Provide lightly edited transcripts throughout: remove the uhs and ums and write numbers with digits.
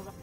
double round.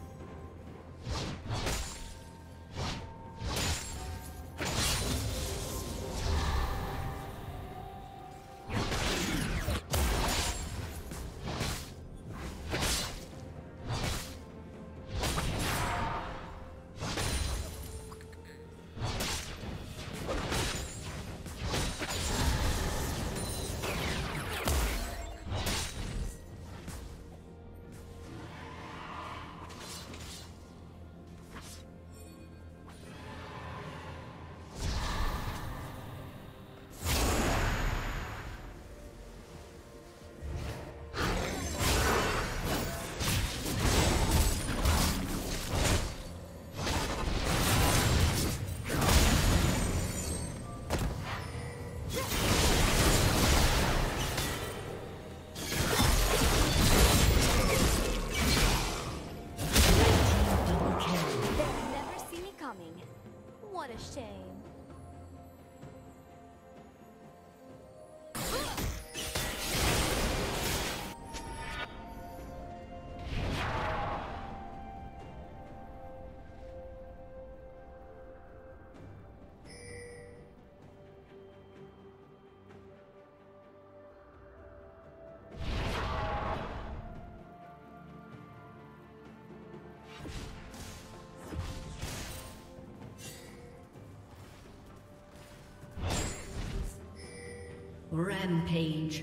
Rampage.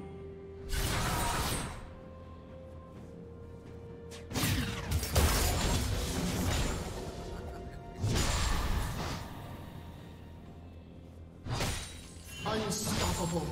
Unstoppable.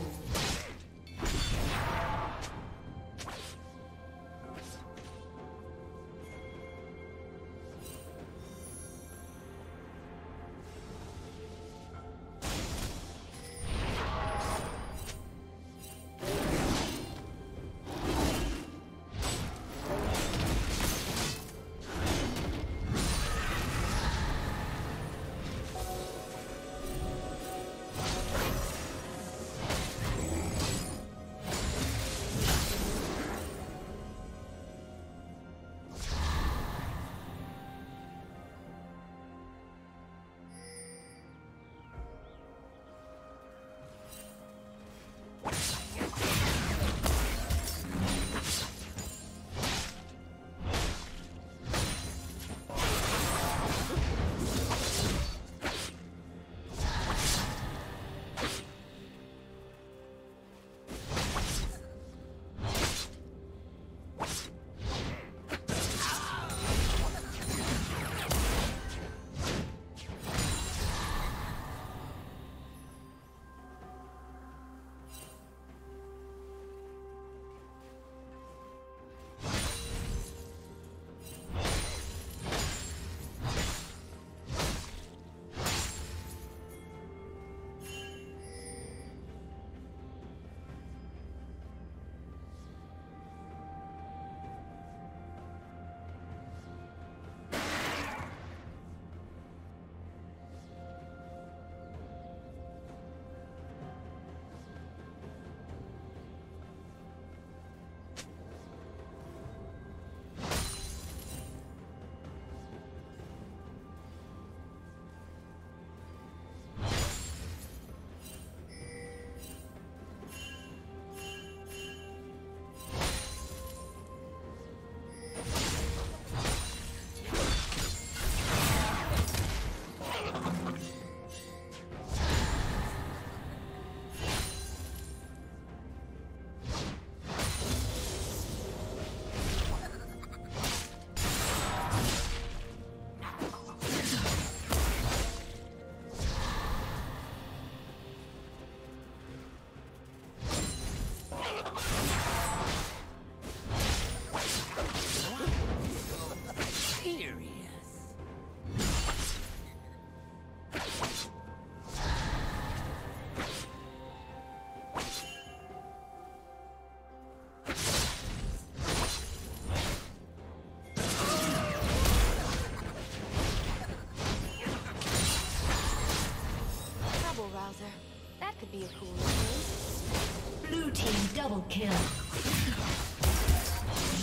would be a cool choice. Blue team double kill.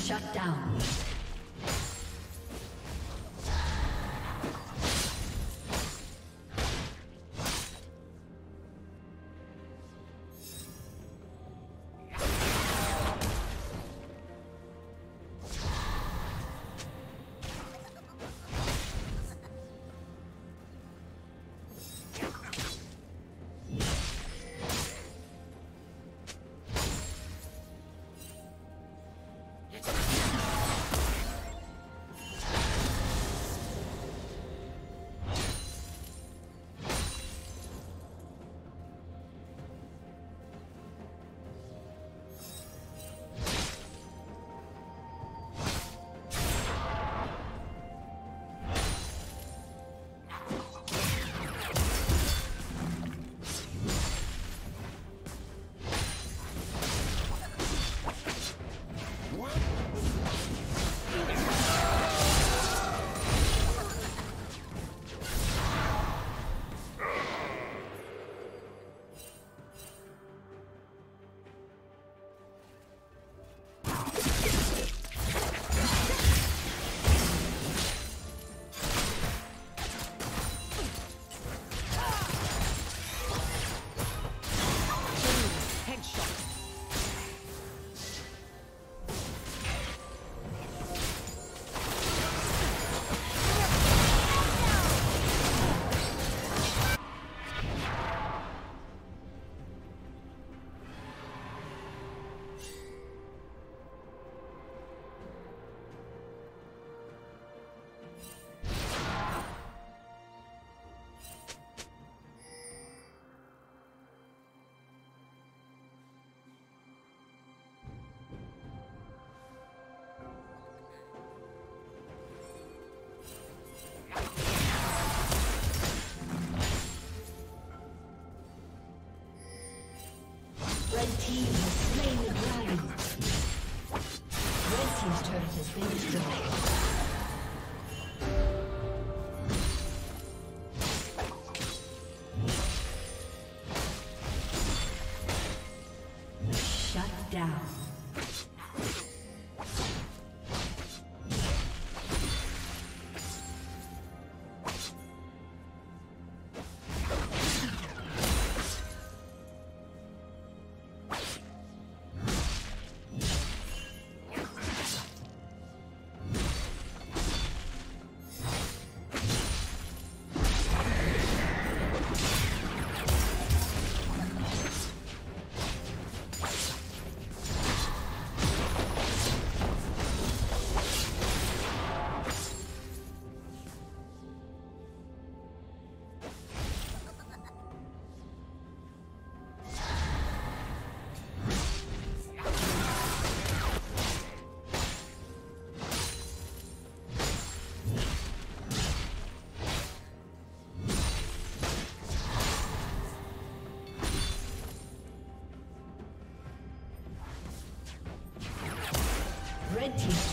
Shut down. Red team has slain the dragon. Red team's turret has been destroyed. Red team's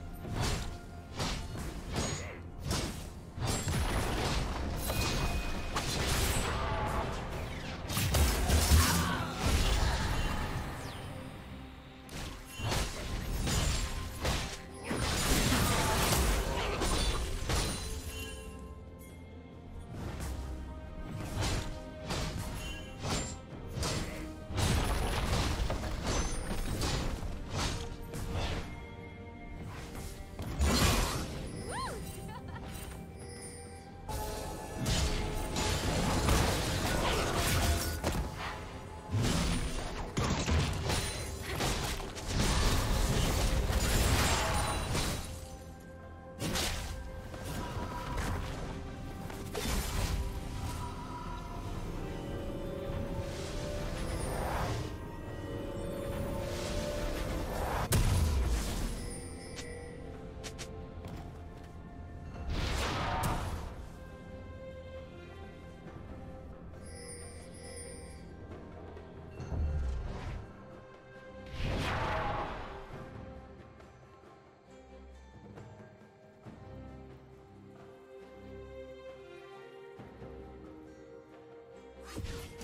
You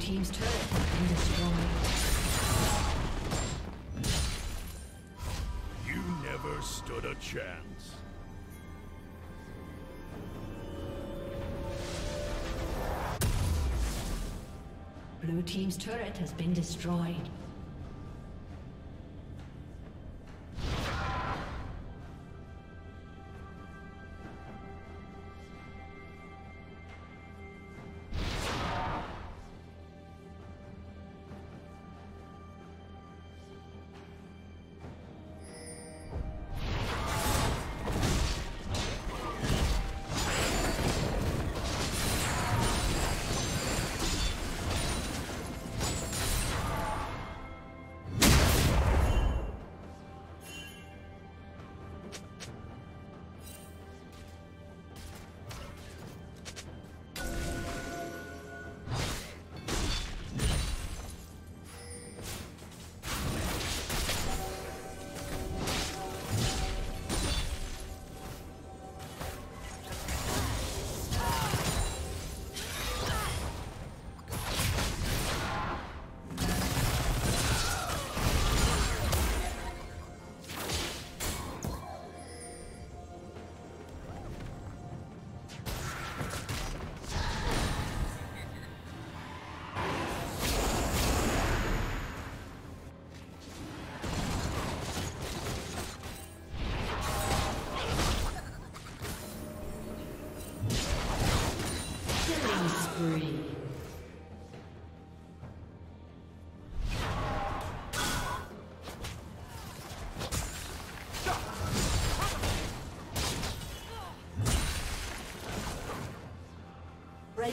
team's turret has been destroyed. You never stood a chance. Blue team's turret has been destroyed. Red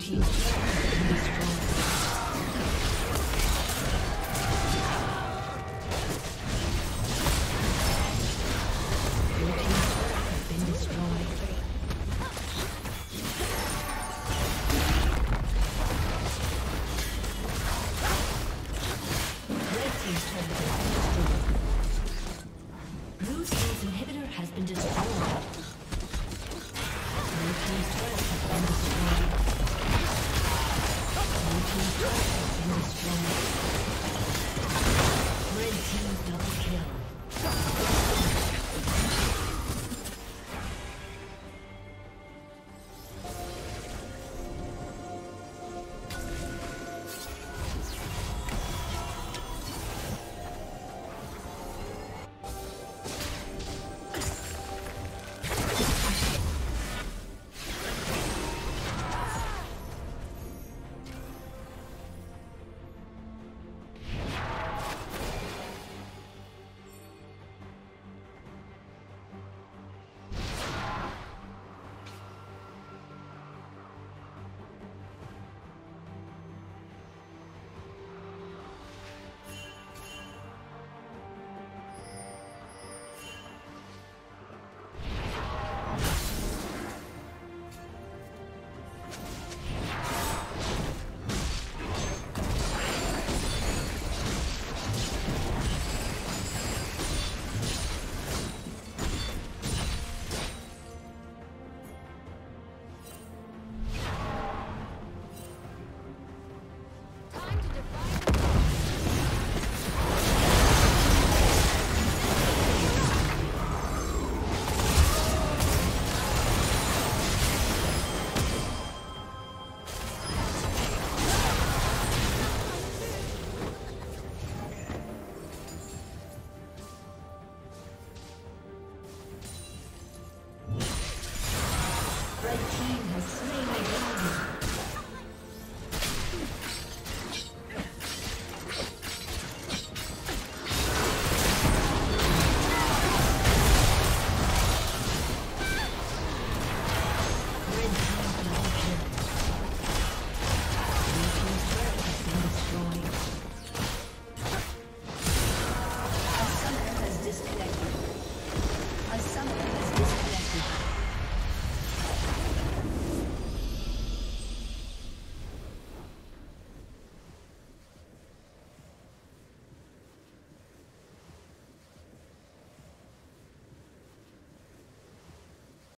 team's turret has been destroyed. Red team double kill.